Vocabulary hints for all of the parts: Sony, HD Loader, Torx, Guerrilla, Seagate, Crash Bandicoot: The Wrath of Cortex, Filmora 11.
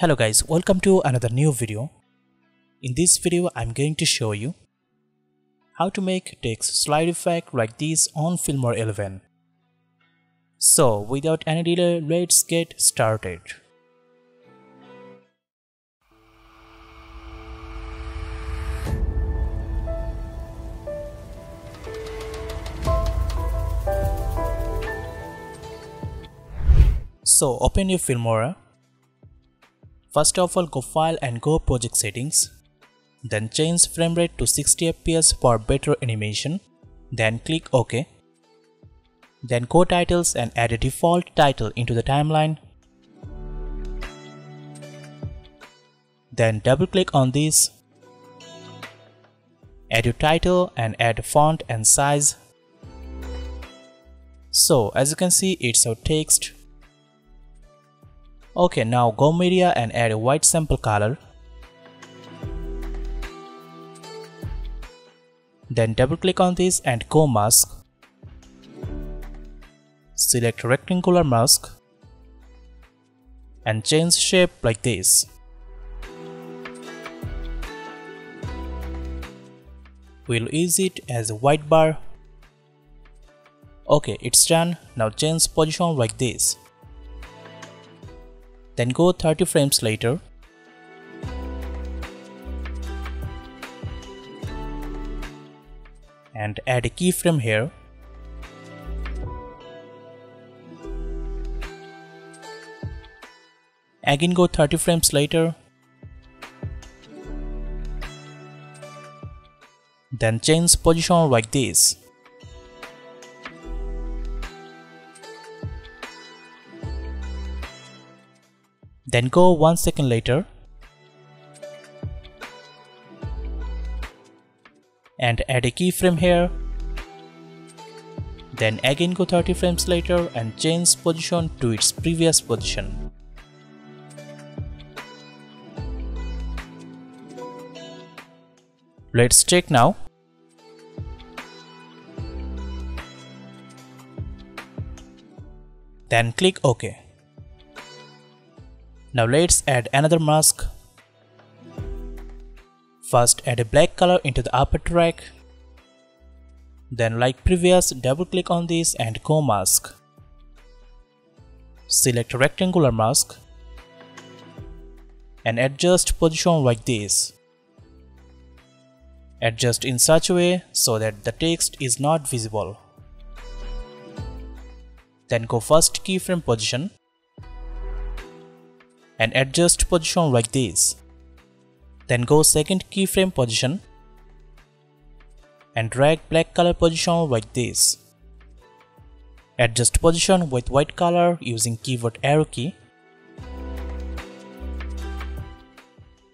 Hello guys, welcome to another new video. In this video I'm going to show you how to make text slide effect like this on Filmora 11. So without any delay, let's get started. So open your Filmora. First of all, go file and go project settings. Then change frame rate to 60 fps for better animation. Then click OK. Then go titles and add a default title into the timeline. Then double click on this. Add your title and add font and size. So as you can see, it's our text. Okay, now go media and add a white sample color. Then double click on this and go mask. Select rectangular mask and change shape like this. We'll use it as a white bar. Okay, it's done. Now change position like this. Then go 30 frames later. And add a keyframe here. Again go 30 frames later. Then change position like this. Then go 1 second later and add a keyframe here. Then again go 30 frames later and change position to its previous position. Let's check now. Then click OK. Now let's add another mask. First add a black color into the upper track. Then like previous, double click on this and go mask. Select rectangular mask and adjust position like this. Adjust in such a way so that the text is not visible. Then go first keyframe position and adjust position like this. Then go second keyframe position and drag black color position like this. Adjust position with white color using keyboard arrow key.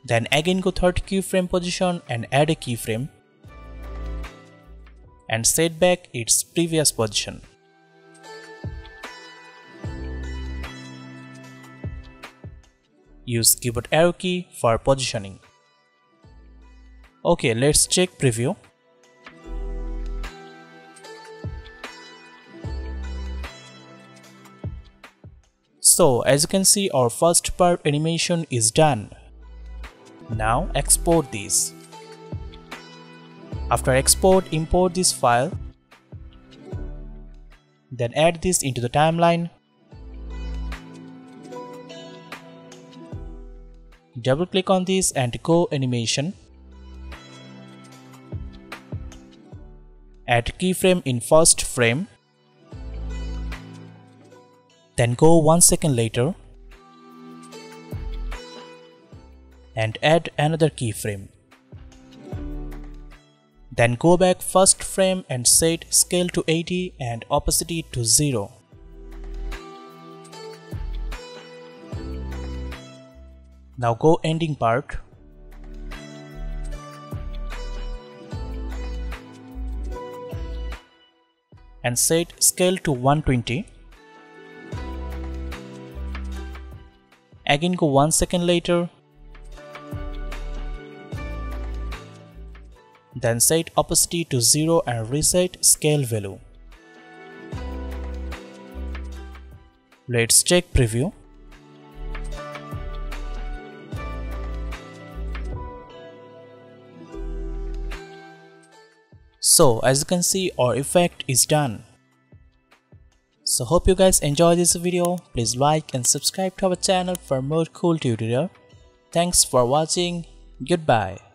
Then again go third keyframe position and add a keyframe and set back its previous position. Use keyboard arrow key for positioning. Okay, let's check preview. So as you can see, our first part animation is done. Now export this. After export, import this file. Then add this into the timeline. Double click on this and go animation. Add keyframe in first frame. Then go 1 second later and add another keyframe. Then go back first frame and set scale to 80 and opacity to 0. Now go ending part. And set scale to 120. Again go 1 second later. Then set opacity to 0 and reset scale value. Let's check preview. So as you can see, our effect is done. So hope you guys enjoy this video. Please like and subscribe to our channel for more cool tutorial. Thanks for watching. Goodbye.